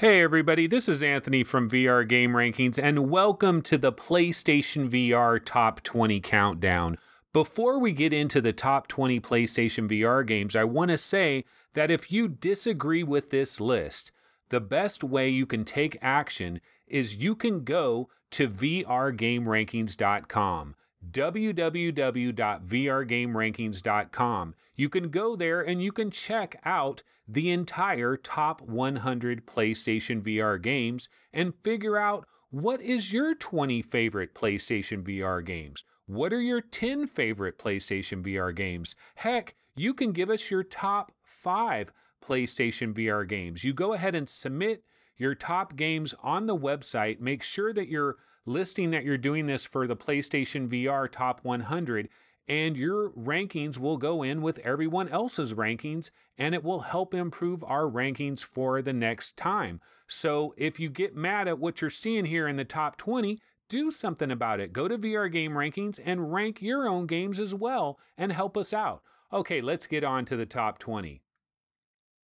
Hey everybody, this is Anthony from VR Game Rankings, and welcome to the PlayStation VR Top 20 Countdown. Before we get into the top 20 PlayStation VR games, I want to say that if you disagree with this list, the best way you can take action is you can go to vrgamerankings.com. www.vrgamerankings.com. You can go there and you can check out the entire top 100 PlayStation VR games and figure out what is your 20 favorite PlayStation VR games. What are your 10 favorite PlayStation VR games? Heck, you can give us your top 5 PlayStation VR games. You go ahead and submit your top games on the website. Make sure that you're listing that you're doing this for the PlayStation VR Top 100, and your rankings will go in with everyone else's rankings, and it will help improve our rankings for the next time. So if you get mad at what you're seeing here in the top 20, do something about it. Go to VR Game Rankings and rank your own games as well and help us out. Okay, let's get on to the top 20.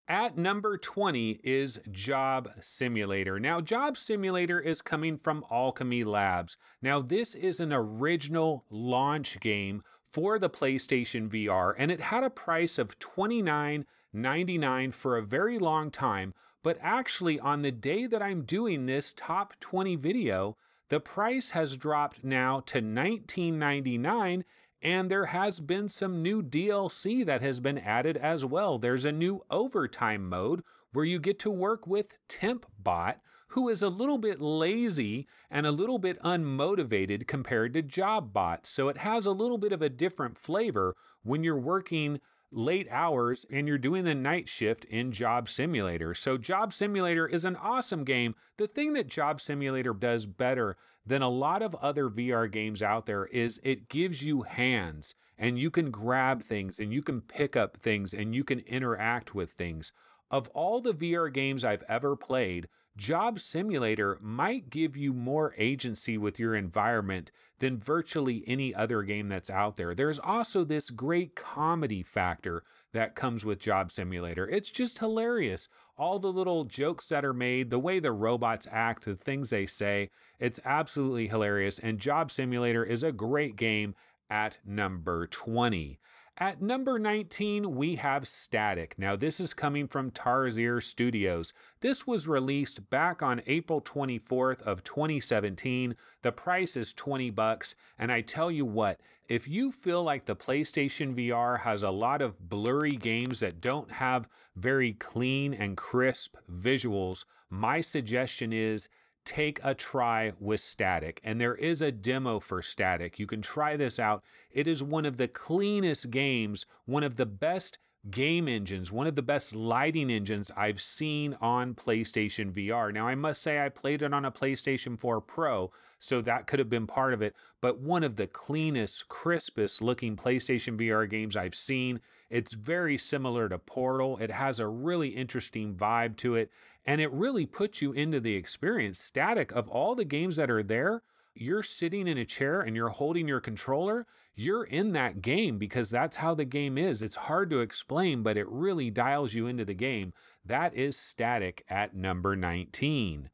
At number 20 is Job Simulator. Now, Job Simulator is coming from Alchemy Labs. Now, this is an original launch game for the PlayStation VR, and it had a price of $29.99 for a very long time, but actually on the day that I'm doing this top 20 video, the price has dropped now to $19.99, and there has been some new DLC that has been added as well. There's a new overtime mode where you get to work with TempBot, who is a little bit lazy and a little bit unmotivated compared to JobBot. So it has a little bit of a different flavor when you're working late hours and you're doing the night shift in Job Simulator. So Job Simulator is an awesome game. The thing that Job Simulator does better than a lot of other VR games out there is it gives you hands, and you can grab things and you can pick up things and you can interact with things. Of all the VR games I've ever played, Job Simulator might give you more agency with your environment than virtually any other game that's out there. There's also this great comedy factor that comes with Job Simulator. It's just hilarious. All the little jokes that are made, the way the robots act, the things they say, it's absolutely hilarious. And Job Simulator is a great game at number 20. At number 19, we have Static. Now, this is coming from Tarsier Studios. This was released back on April 24th of 2017. The price is $20, and I tell you what, if you feel like the PlayStation VR has a lot of blurry games that don't have very clean and crisp visuals, my suggestion is take a try with Static, and there is a demo for Static. You can try this out. It is one of the cleanest games, one of the best game engines, one of the best lighting engines I've seen on PlayStation VR. Now, I must say I played it on a PlayStation 4 Pro, so that could have been part of it, but one of the cleanest, crispest looking PlayStation VR games I've seen. It's very similar to Portal. It has a really interesting vibe to it, and it really puts you into the experience. Static, of all the games that are there, you're sitting in a chair and you're holding your controller. You're in that game because that's how the game is. It's hard to explain, but it really dials you into the game. That is Static at number 19.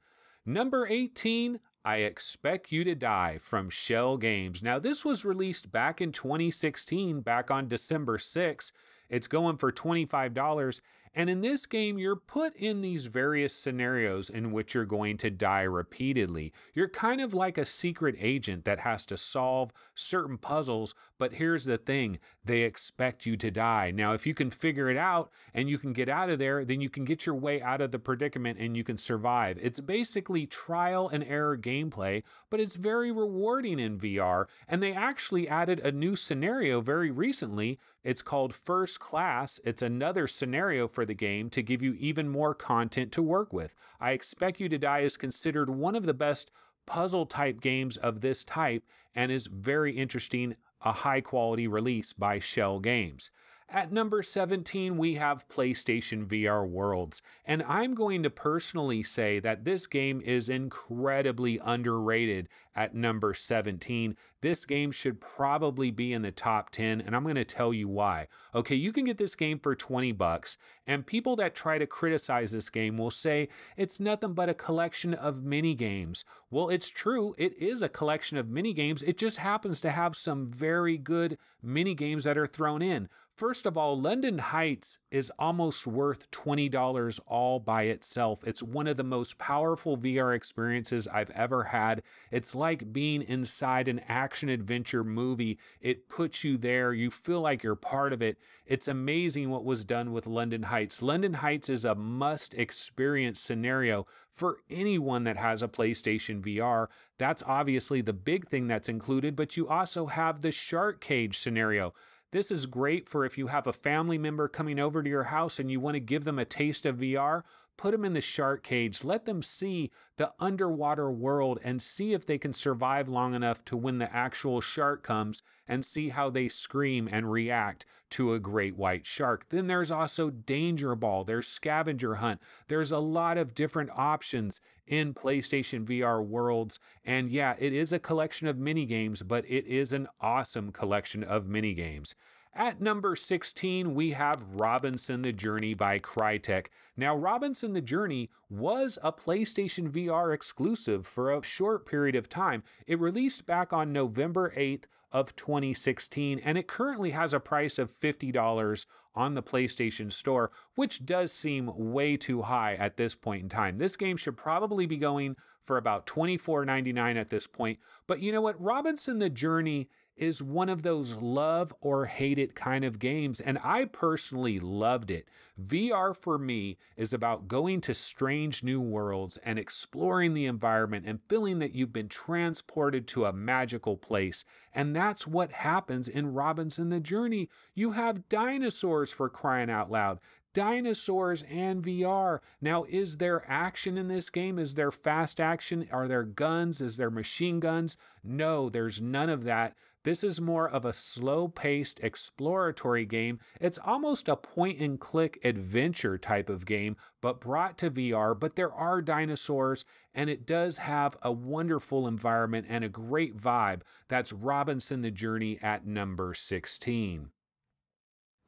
Number 18, I Expect You to Die from Shell Games. Now, this was released back in 2016, back on December 6th. It's going for $25. And in this game, you're put in these various scenarios in which you're going to die repeatedly. You're kind of like a secret agent that has to solve certain puzzles, but here's the thing, they expect you to die. Now, if you can figure it out and you can get out of there, then you can get your way out of the predicament and you can survive. It's basically trial and error gameplay, but it's very rewarding in VR, and they actually added a new scenario very recently. It's called First Class. It's another scenario for the game to give you even more content to work with. I Expect You to Die is considered one of the best puzzle type games of this type and is very interesting, a high quality release by Shell Games. At number 17, we have PlayStation VR Worlds, and I'm going to personally say that this game is incredibly underrated at number 17. This game should probably be in the top 10, and I'm going to tell you why. Okay, you can get this game for $20, and people that try to criticize this game will say it's nothing but a collection of mini games. Well, it's true, it is a collection of mini games. It just happens to have some very good mini games that are thrown in. First of all, London Heights is almost worth $20 all by itself. It's one of the most powerful VR experiences I've ever had. It's like being inside an action-adventure movie. It puts you there. You feel like you're part of it. It's amazing what was done with London Heights. London Heights is a must-experience scenario for anyone that has a PlayStation VR. That's obviously the big thing that's included, but you also have the shark cage scenario. This is great for if you have a family member coming over to your house and you want to give them a taste of VR. Put them in the shark cage, let them see the underwater world and see if they can survive long enough to when the actual shark comes and see how they scream and react to a great white shark. Then there's also Danger Ball, there's Scavenger Hunt. There's a lot of different options in PlayStation VR Worlds. And yeah, it is a collection of mini games, but it is an awesome collection of mini games. At number 16, we have Robinson the Journey by Crytek. Now, Robinson the Journey was a PlayStation VR exclusive for a short period of time. It released back on November 8th of 2016, and it currently has a price of $50 on the PlayStation Store, which does seem way too high at this point in time. This game should probably be going for about $24.99 at this point. But you know what? Robinson the Journey is one of those love or hate it kind of games, and I personally loved it. VR for me is about going to strange new worlds and exploring the environment and feeling that you've been transported to a magical place, and that's what happens in Robinson the Journey. You have dinosaurs, for crying out loud. Dinosaurs and VR. Now, is there action in this game? Is there fast action? Are there guns? Is there machine guns? No, there's none of that. This is more of a slow-paced exploratory game. It's almost a point-and-click adventure type of game, but brought to VR. But there are dinosaurs, and it does have a wonderful environment and a great vibe. That's Robinson the Journey at number 16.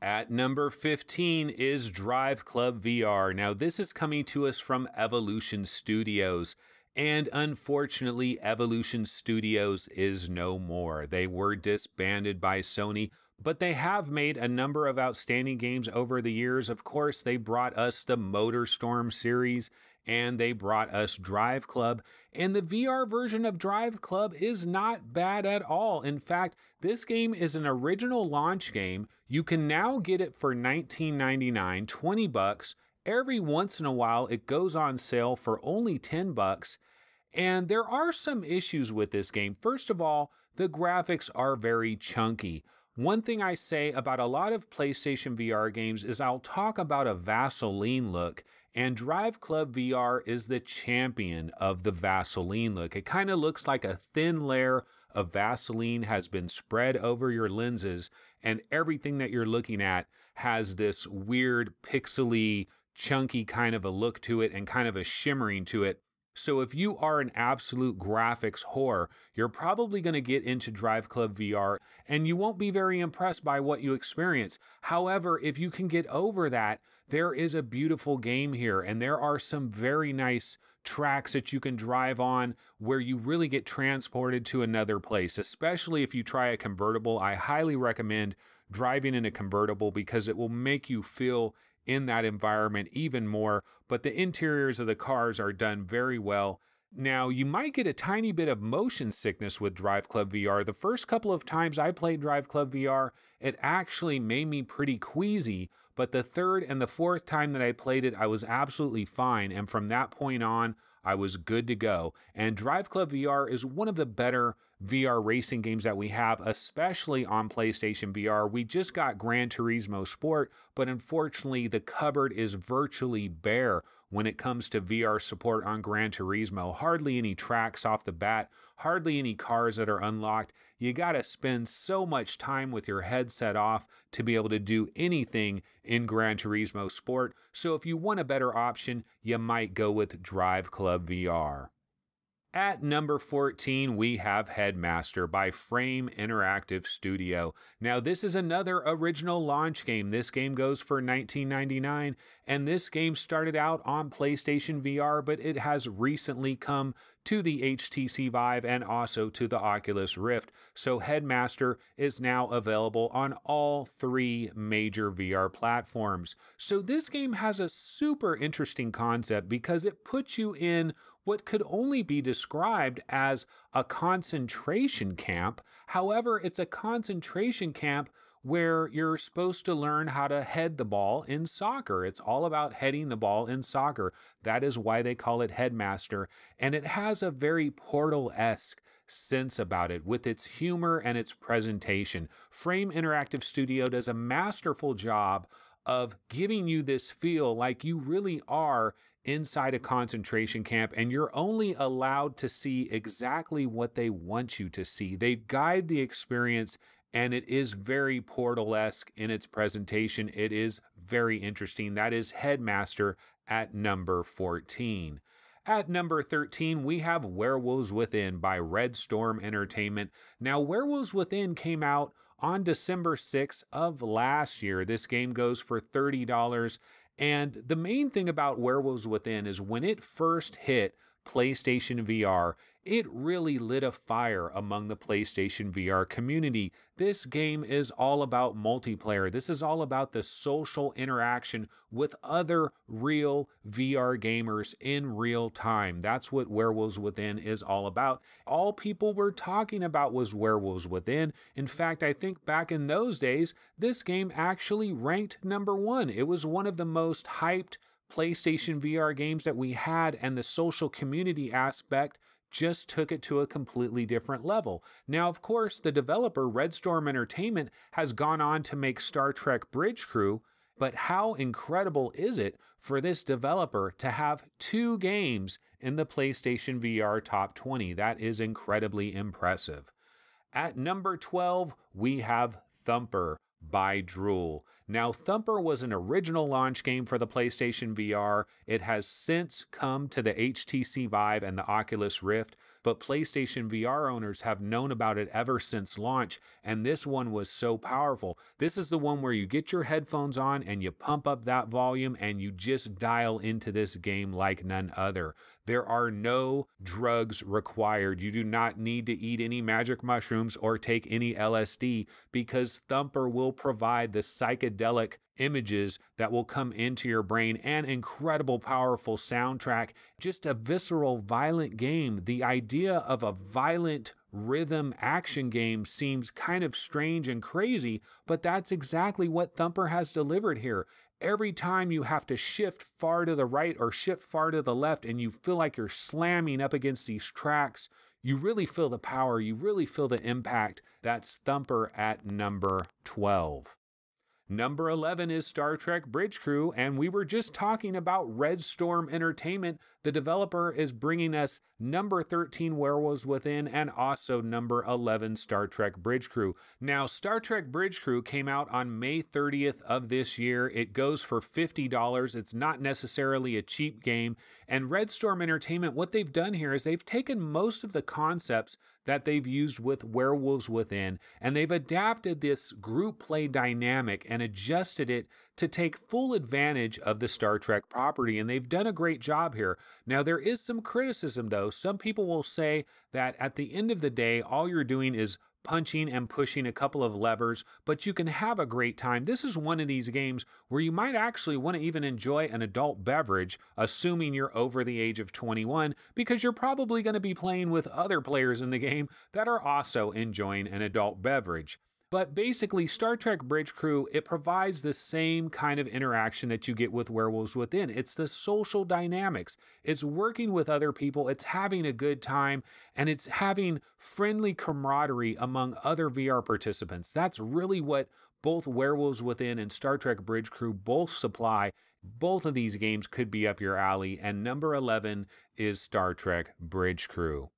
At number 15 is Drive Club VR. Now, this is coming to us from Evolution Studios. And unfortunately, Evolution Studios is no more. They were disbanded by Sony, but they have made a number of outstanding games over the years. Of course, they brought us the MotorStorm series, and they brought us Drive Club. And the VR version of Drive Club is not bad at all. In fact, this game is an original launch game. You can now get it for $19.99, $20. Every once in a while, it goes on sale for only $10. And there are some issues with this game. First of all, the graphics are very chunky. One thing I say about a lot of PlayStation VR games is I'll talk about a Vaseline look, and Drive Club VR is the champion of the Vaseline look. It kind of looks like a thin layer of Vaseline has been spread over your lenses, and everything that you're looking at has this weird, pixely, chunky kind of a look to it and kind of a shimmering to it. So if you are an absolute graphics whore, you're probably going to get into Drive Club VR and you won't be very impressed by what you experience. However, if you can get over that, there is a beautiful game here, and there are some very nice tracks that you can drive on where you really get transported to another place, especially if you try a convertible. I highly recommend driving in a convertible because it will make you feel in that environment even more, but the interiors of the cars are done very well. Now, you might get a tiny bit of motion sickness with Drive Club VR. The first couple of times I played Drive Club VR, it actually made me pretty queasy, but the third and the fourth time that I played it, I was absolutely fine, and from that point on, I was good to go. And Drive Club VR is one of the better VR racing games that we have, especially on PlayStation VR. We just got Gran Turismo Sport, but unfortunately the cupboard is virtually bare when it comes to VR support on Gran Turismo. Hardly any tracks off the bat, hardly any cars that are unlocked. You gotta spend so much time with your headset off to be able to do anything in Gran Turismo Sport. So if you want a better option, you might go with Drive Club VR. At number 14, we have Headmaster by Frame Interactive Studio. Now, this is another original launch game. This game goes for $19.99, and this game started out on PlayStation VR, but it has recently come to the HTC Vive and also to the Oculus Rift. So Headmaster is now available on all three major VR platforms. So this game has a super interesting concept because it puts you in what could only be described as a concentration camp. However, it's a concentration camp where you're supposed to learn how to head the ball in soccer. It's all about heading the ball in soccer. That is why they call it Headmaster. And it has a very Portal-esque sense about it with its humor and its presentation. Frame Interactive Studio does a masterful job of giving you this feel like you really are inside a concentration camp and you're only allowed to see exactly what they want you to see. They guide the experience and it is very Portal-esque in its presentation. It is very interesting. That is Headmaster at number 14. At number 13, we have Werewolves Within by Red Storm Entertainment. Now, Werewolves Within came out on December 6th of last year. This game goes for $30. And the main thing about Werewolves Within is when it first hit PlayStation VR, it really lit a fire among the PlayStation VR community. This game is all about multiplayer. This is all about the social interaction with other real VR gamers in real time. That's what Werewolves Within is all about. All people were talking about was Werewolves Within. In fact, I think back in those days, this game actually ranked #1. It was one of the most hyped PlayStation VR games that we had, and the social community aspect just took it to a completely different level. Now, of course, the developer, Red Storm Entertainment, has gone on to make Star Trek Bridge Crew, but how incredible is it for this developer to have 2 games in the PlayStation VR Top 20? That is incredibly impressive. At number 12, we have Thumper by Drool. Now, Thumper was an original launch game for the PlayStation VR. It has since come to the HTC Vive and the Oculus Rift, but PlayStation VR owners have known about it ever since launch, and this one was so powerful. This is the one where you get your headphones on and you pump up that volume and you just dial into this game like none other. There are no drugs required. You do not need to eat any magic mushrooms or take any LSD because Thumper will provide the psychedelic images that will come into your brain, and incredible powerful soundtrack, just a visceral violent game. The idea of a violent rhythm action game seems kind of strange and crazy, but that's exactly what Thumper has delivered here. Every time you have to shift far to the right or shift far to the left and you feel like you're slamming up against these tracks, you really feel the power, you really feel the impact. That's Thumper at number 12. Number 11 is Star Trek Bridge Crew, and we were just talking about Red Storm Entertainment. The developer is bringing us number 13, Werewolves Within, and also number 11, Star Trek Bridge Crew. Now, Star Trek Bridge Crew came out on May 30th of this year. It goes for $50. It's not necessarily a cheap game. And Red Storm Entertainment, what they've done here is they've taken most of the concepts that they've used with Werewolves Within, and they've adapted this group play dynamic and adjusted it to take full advantage of the Star Trek property, and they've done a great job here. Now, there is some criticism, though. Some people will say that at the end of the day, all you're doing is punching and pushing a couple of levers, but you can have a great time. This is one of these games where you might actually want to even enjoy an adult beverage, assuming you're over the age of 21, because you're probably going to be playing with other players in the game that are also enjoying an adult beverage. But basically, Star Trek Bridge Crew, it provides the same kind of interaction that you get with Werewolves Within. It's the social dynamics. It's working with other people. It's having a good time. And it's having friendly camaraderie among other VR participants. That's really what both Werewolves Within and Star Trek Bridge Crew both supply. Both of these games could be up your alley, and number 11 is Star Trek Bridge Crew.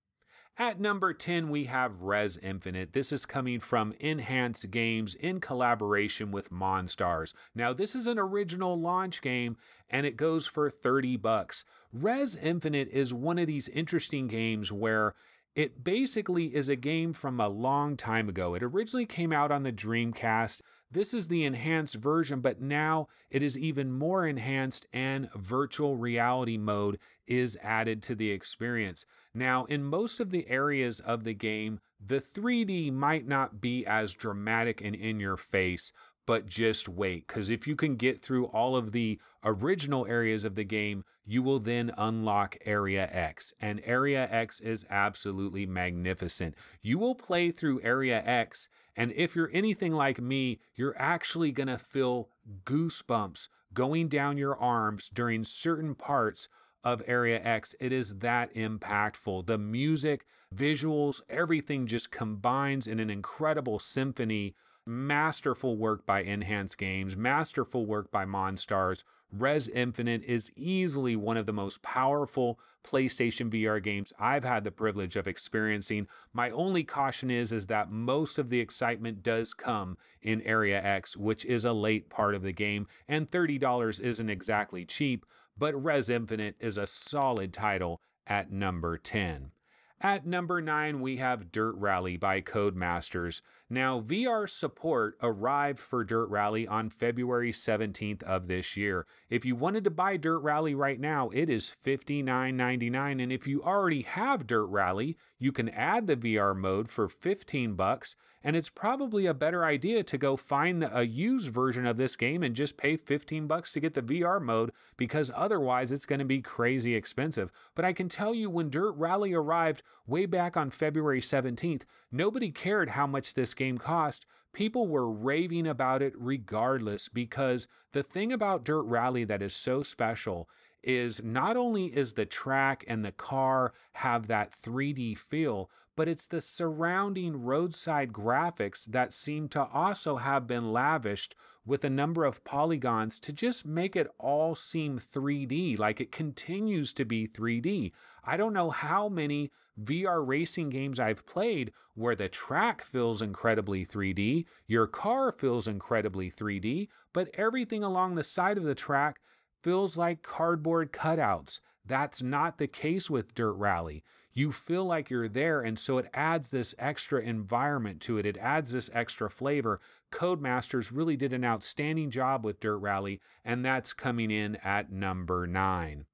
At number 10, we have Res Infinite. This is coming from Enhanced Games in collaboration with Monstars. Now, this is an original launch game, and it goes for $30. Res Infinite is one of these interesting games where it basically is a game from a long time ago. It originally came out on the Dreamcast. This is the enhanced version, but now it is even more enhanced and virtual reality mode is added to the experience. Now, in most of the areas of the game, the 3D might not be as dramatic and in your face, but just wait, because if you can get through all of the original areas of the game, you will then unlock Area X, and Area X is absolutely magnificent. You will play through Area X, and if you're anything like me, you're actually gonna feel goosebumps going down your arms during certain parts of Area X. It is that impactful. The music, visuals, everything just combines in an incredible symphony. Masterful work by Enhanced Games, masterful work by Monstars. Res Infinite is easily one of the most powerful PlayStation VR games I've had the privilege of experiencing. My only caution is that most of the excitement does come in Area X, which is a late part of the game, and $30 isn't exactly cheap, but Res Infinite is a solid title at number 10. At number 9, we have Dirt Rally by Codemasters. Now, VR support arrived for Dirt Rally on February 17th of this year. If you wanted to buy Dirt Rally right now, it is $59.99, and if you already have Dirt Rally, you can add the VR mode for $15, and it's probably a better idea to go find a used version of this game and just pay $15 to get the VR mode, because otherwise it's going to be crazy expensive. But I can tell you, when Dirt Rally arrived way back on February 17th, nobody cared how much this game cost. People were raving about it regardless, because the thing about Dirt Rally that is so special is not only is the track and the car have that 3D feel, but it's the surrounding roadside graphics that seem to also have been lavished with a number of polygons to just make it all seem 3D, like it continues to be 3D. I don't know how many VR racing games I've played where the track feels incredibly 3D, your car feels incredibly 3D, but everything along the side of the track feels like cardboard cutouts. That's not the case with Dirt Rally. You feel like you're there, and so it adds this extra environment to it. It adds this extra flavor. Codemasters really did an outstanding job with Dirt Rally, and that's coming in at number 9.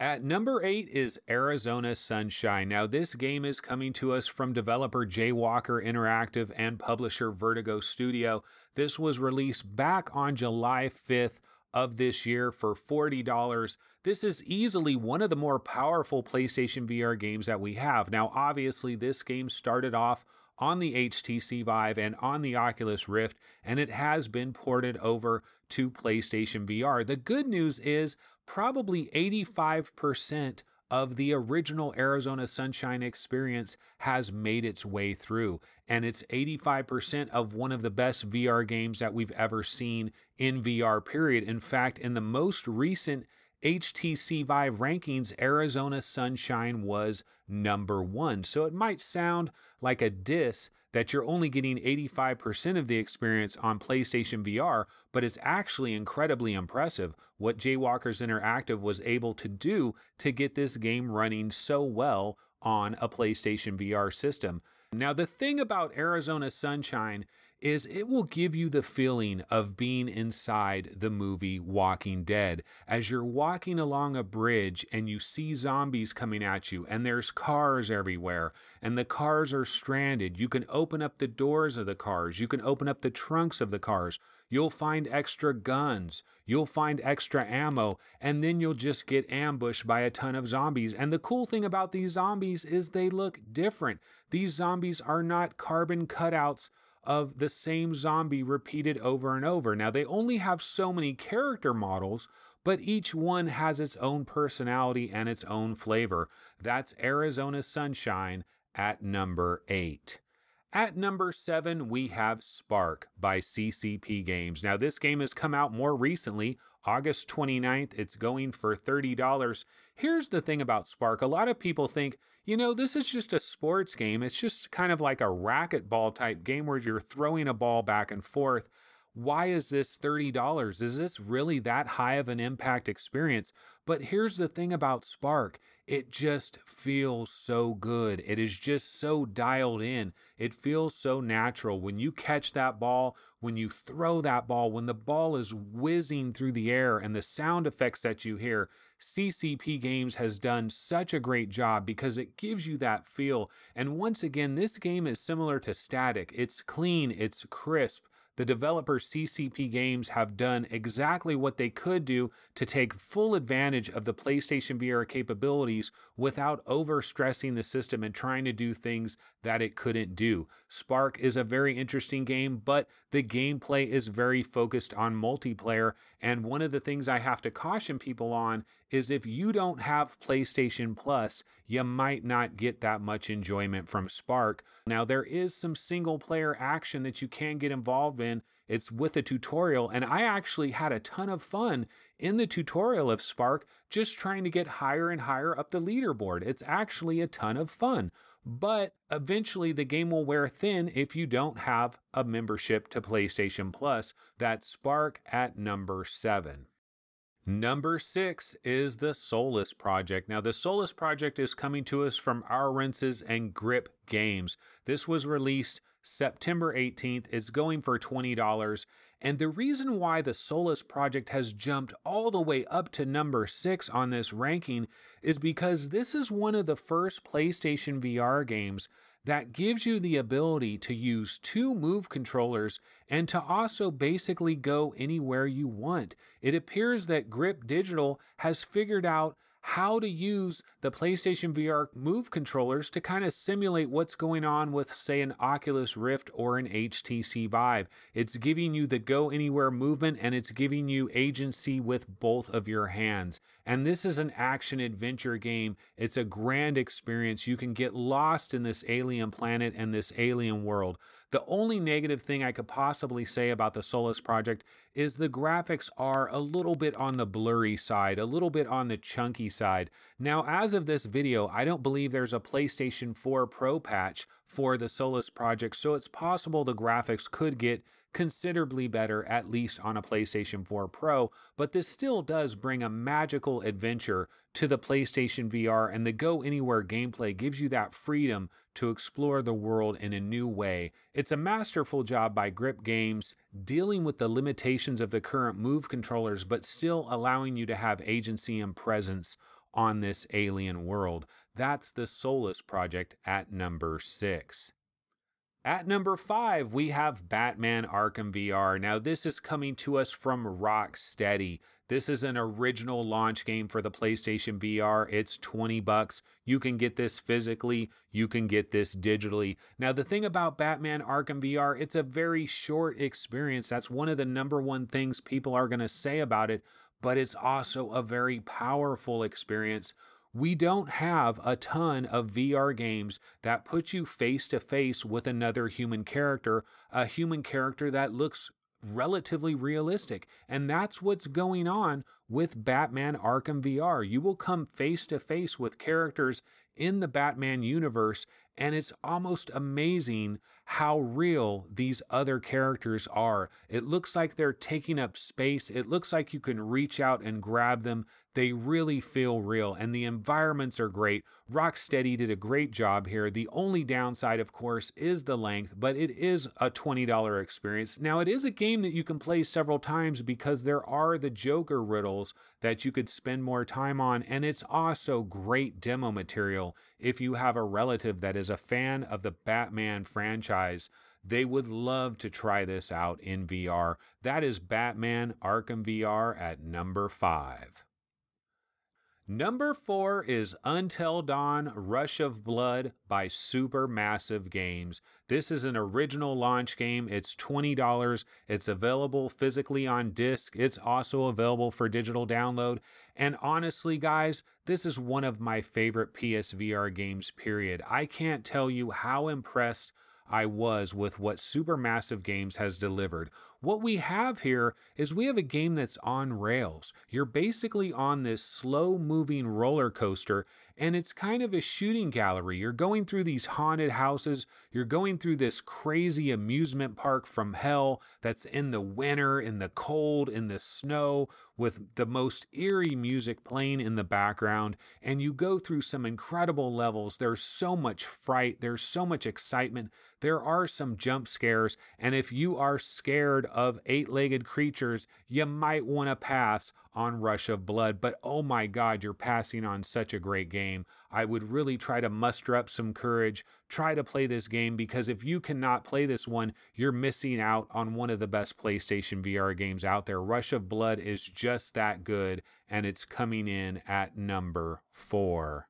At number 8 is Arizona Sunshine. Now, this game is coming to us from developer Jaywalker Interactive and publisher Vertigo Studio. This was released back on July 5th of this year for $40. This is easily one of the more powerful PlayStation VR games that we have. Now, obviously, this game started off on the HTC Vive and on the Oculus Rift, and it has been ported over to PlayStation VR. The good news is probably 85% of the original Arizona Sunshine experience has made its way through, and it's 85% of one of the best VR games that we've ever seen in VR, period. In fact, in the most recent HTC Vive rankings, Arizona Sunshine was number 1. So it might sound like a diss that you're only getting 85% of the experience on PlayStation VR, but it's actually incredibly impressive what Jaywalkers Interactive was able to do to get this game running so well on a PlayStation VR system. Now, the thing about Arizona Sunshine is it will give you the feeling of being inside the movie Walking Dead. As you're walking along a bridge and you see zombies coming at you, and there's cars everywhere, and the cars are stranded, you can open up the doors of the cars, you can open up the trunks of the cars, you'll find extra guns, you'll find extra ammo, and then you'll just get ambushed by a ton of zombies. And the cool thing about these zombies is they look different. These zombies are not carbon cutouts of the same zombie repeated over and over. Now, they only have so many character models, but each one has its own personality and its own flavor. That's Arizona Sunshine at number 8. At number 7, we have Spark by CCP Games. Now, this game has come out more recently, August 29th. It's going for $30. Here's the thing about Spark. A lot of people think, you know, this is just a sports game. It's just kind of like a racquetball type game where you're throwing a ball back and forth. Why is this $30? Is this really that high of an impact experience? But here's the thing about Spark. It just feels so good. It is just so dialed in. It feels so natural. When you catch that ball, when you throw that ball, when the ball is whizzing through the air and the sound effects that you hear, CCP Games has done such a great job because it gives you that feel. And once again, this game is similar to Static. It's clean, it's crisp. The developer CCP Games have done exactly what they could do to take full advantage of the PlayStation VR capabilities without overstressing the system and trying to do things that it couldn't do. Spark is a very interesting game, but the gameplay is very focused on multiplayer. And one of the things I have to caution people on is if you don't have PlayStation Plus, you might not get that much enjoyment from Spark. Now, there is some single player action that you can get involved in. It's with a tutorial, and I actually had a ton of fun in the tutorial of Spark, just trying to get higher and higher up the leaderboard. It's actually a ton of fun, but eventually the game will wear thin if you don't have a membership to PlayStation Plus. That's Spark at number 7. Number 6 is the Solus Project. Now, the Solus Project is coming to us from Our Rinses and Grip Games. This was released September 18th. It's going for $20. And the reason why the Solus Project has jumped all the way up to number 6 on this ranking is because this is one of the first PlayStation VR games that gives you the ability to use two Move controllers and to also basically go anywhere you want. It appears that Grip Digital has figured out how to use the PlayStation VR Move controllers to kind of simulate what's going on with, say, an Oculus Rift or an HTC Vive. It's giving you the go anywhere movement, and it's giving you agency with both of your hands. And this is an action adventure game. It's a grand experience. You can get lost in this alien planet and this alien world. The only negative thing I could possibly say about the Solus Project is the graphics are a little bit on the blurry side, a little bit on the chunky side. Now, as of this video, I don't believe there's a PlayStation 4 Pro patch for the Solus Project, so it's possible the graphics could get considerably better, at least on a PlayStation 4 Pro, but this still does bring a magical adventure to the PlayStation VR, and the Go Anywhere gameplay gives you that freedom to explore the world in a new way. It's a masterful job by Grip Games dealing with the limitations of the current Move controllers, but still allowing you to have agency and presence on this alien world. That's the Solus Project at number 6. At number 5, we have Batman Arkham VR. Now, this is coming to us from Rocksteady. This is an original launch game for the PlayStation VR. It's $20. You can get this physically. You can get this digitally. Now, the thing about Batman Arkham VR, it's a very short experience. That's one of the number one things people are going to say about it, but it's also a very powerful experience. We don't have a ton of VR games that put you face to face with another human character, a human character that looks relatively realistic. And that's what's going on with Batman Arkham VR. You will come face to face with characters in the Batman universe, and it's almost amazing how real these other characters are. It looks like they're taking up space. It looks like you can reach out and grab them. They really feel real, and the environments are great. Rocksteady did a great job here. The only downside, of course, is the length, but it is a $20 experience. Now, it is a game that you can play several times because there are the Joker riddles that you could spend more time on, and it's also great demo material. If you have a relative that is a fan of the Batman franchise, they would love to try this out in VR. That is Batman Arkham VR at number 5. Number 4 is Until Dawn: Rush of Blood by Supermassive Games. This is an original launch game. It's $20. It's available physically on disc. It's also available for digital download. And honestly, guys, this is one of my favorite PSVR games, period. I can't tell you how impressed I was with what Supermassive Games has delivered. What we have here is we have a game that's on rails. You're basically on this slow-moving roller coaster, and it's kind of a shooting gallery. You're going through these haunted houses. You're going through this crazy amusement park from hell that's in the winter, in the cold, in the snow, with the most eerie music playing in the background, and you go through some incredible levels. There's so much fright. There's so much excitement. There are some jump scares, and if you are scared of eight-legged creatures, you might want to pass on Rush of Blood, but oh my God, you're passing on such a great game. I would really try to muster up some courage, try to play this game, because if you cannot play this one, you're missing out on one of the best PlayStation VR games out there. Rush of Blood is just that good, and it's coming in at number 4.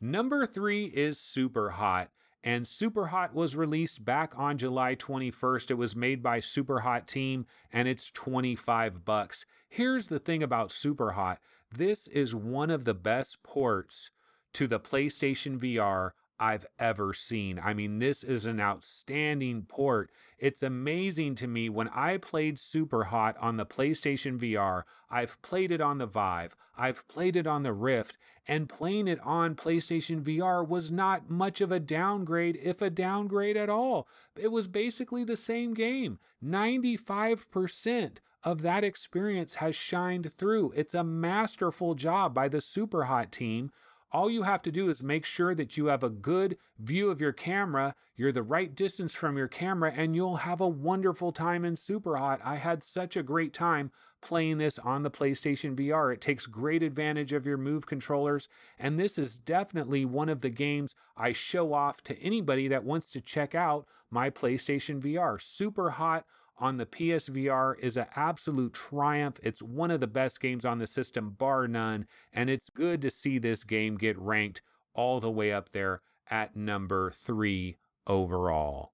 Number 3 is Super Hot. And Super Hot was released back on July 21st. It was made by Super Hot Team, and it's $25. Here's the thing about Super Hot. This is one of the best ports to the PlayStation VR I've ever seen. I mean, this is an outstanding port. It's amazing to me. When I played Super Hot on the PlayStation VR, I've played it on the Vive, I've played it on the Rift, and playing it on PlayStation VR was not much of a downgrade, if a downgrade at all. It was basically the same game. 95% of that experience has shined through. It's a masterful job by the Super Hot Team. All you have to do is make sure that you have a good view of your camera, you're the right distance from your camera, and you'll have a wonderful time in Super Hot. I had such a great time playing this on the PlayStation VR. It takes great advantage of your Move controllers, and this is definitely one of the games I show off to anybody that wants to check out my PlayStation VR. Super Hot on the PSVR is an absolute triumph. It's one of the best games on the system, bar none, and it's good to see this game get ranked all the way up there at number 3 overall.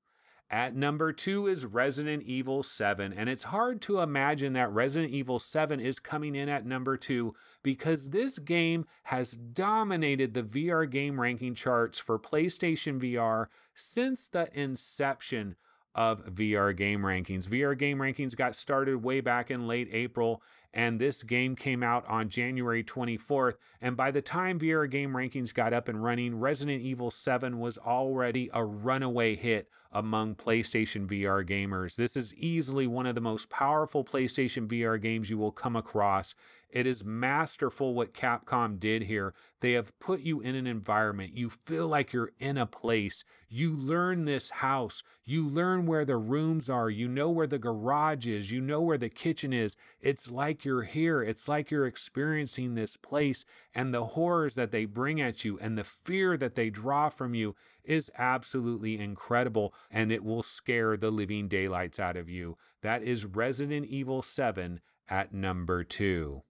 At number 2 is Resident Evil 7, and it's hard to imagine that Resident Evil 7 is coming in at number 2 because this game has dominated the VR game ranking charts for PlayStation VR since the inception of VR Game Rankings. VR Game Rankings got started way back in late April, and this game came out on January 24th. And by the time VR Game Rankings got up and running, Resident Evil 7 was already a runaway hit among PlayStation VR gamers. This is easily one of the most powerful PlayStation VR games you will come across. It is masterful what Capcom did here. They have put you in an environment. You feel like you're in a place. You learn this house. You learn where the rooms are. You know where the garage is. You know where the kitchen is. It's like you're here. It's like you're experiencing this place. And the horrors that they bring at you and the fear that they draw from you is absolutely incredible. And it will scare the living daylights out of you. That is Resident Evil 7 at number 2.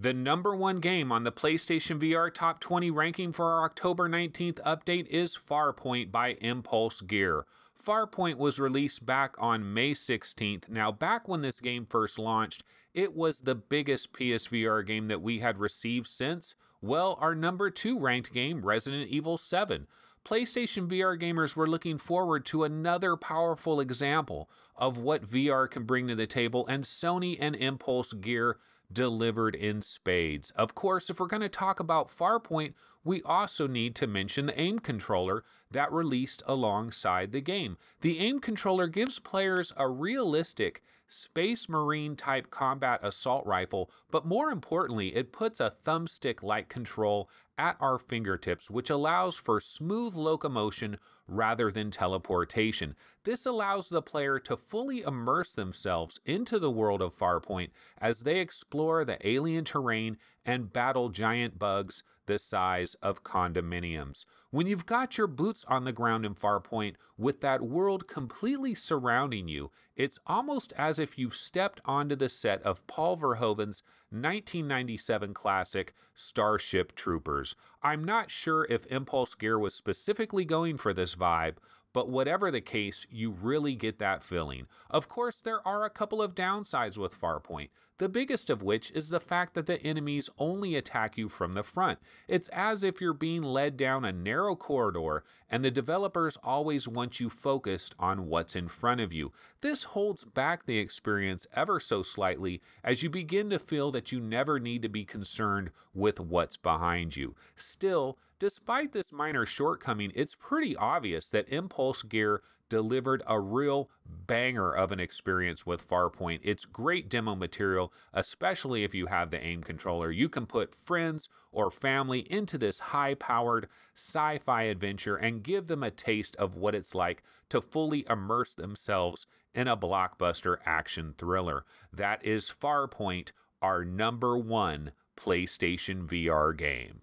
The number 1 game on the PlayStation VR Top 20 ranking for our October 19th update is Farpoint by Impulse Gear. Farpoint was released back on May 16th. Now, back when this game first launched, it was the biggest PSVR game that we had received since, well, our number 2 ranked game, Resident Evil 7. PlayStation VR gamers were looking forward to another powerful example of what VR can bring to the table, and Sony and Impulse Gear delivered in spades. Of course, if we're going to talk about Farpoint, we also need to mention the aim controller that released alongside the game. The aim controller gives players a realistic Space Marine type combat assault rifle, but more importantly, it puts a thumbstick-like control at our fingertips, which allows for smooth locomotion rather than teleportation. This allows the player to fully immerse themselves into the world of Farpoint as they explore the alien terrain and battle giant bugs the size of condominiums. When you've got your boots on the ground in Farpoint, with that world completely surrounding you, it's almost as if you've stepped onto the set of Paul Verhoeven's 1997 classic Starship Troopers. I'm not sure if Impulse Gear was specifically going for this vibe, but whatever the case, you really get that feeling. Of course, there are a couple of downsides with Farpoint. the biggest of which is the fact that the enemies only attack you from the front. It's as if you're being led down a narrow corridor, and the developers always want you focused on what's in front of you. This holds back the experience ever so slightly as you begin to feel that you never need to be concerned with what's behind you. Still, despite this minor shortcoming, it's pretty obvious that Impulse Gear delivered a real banger of an experience with Farpoint. It's great demo material, especially if you have the aim controller. You can put friends or family into this high-powered sci-fi adventure and give them a taste of what it's like to fully immerse themselves in a blockbuster action thriller. That is Farpoint, our #1 PlayStation VR game.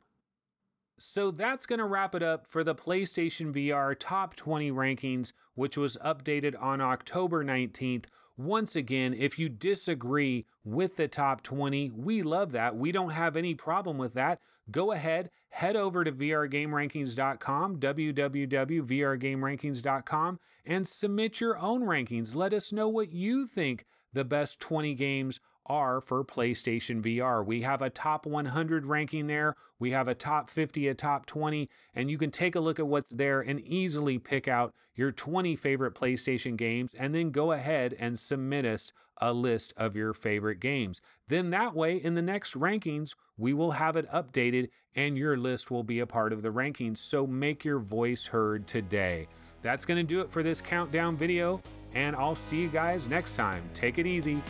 So that's going to wrap it up for the PlayStation VR Top 20 Rankings, which was updated on October 19th. Once again, if you disagree with the Top 20, we love that. We don't have any problem with that. Go ahead, head over to vrgamerankings.com, www.vrgamerankings.com, and submit your own rankings. Let us know what you think the best 20 games are for PlayStation VR. We have a top 100 ranking there. We have a top 50, a top 20, and you can take a look at what's there and easily pick out your 20 favorite PlayStation games, and then go ahead and submit us a list of your favorite games. Then that way, in the next rankings, we will have it updated and your list will be a part of the rankings. So make your voice heard today. That's going to do it for this countdown video, and I'll see you guys next time. Take it easy.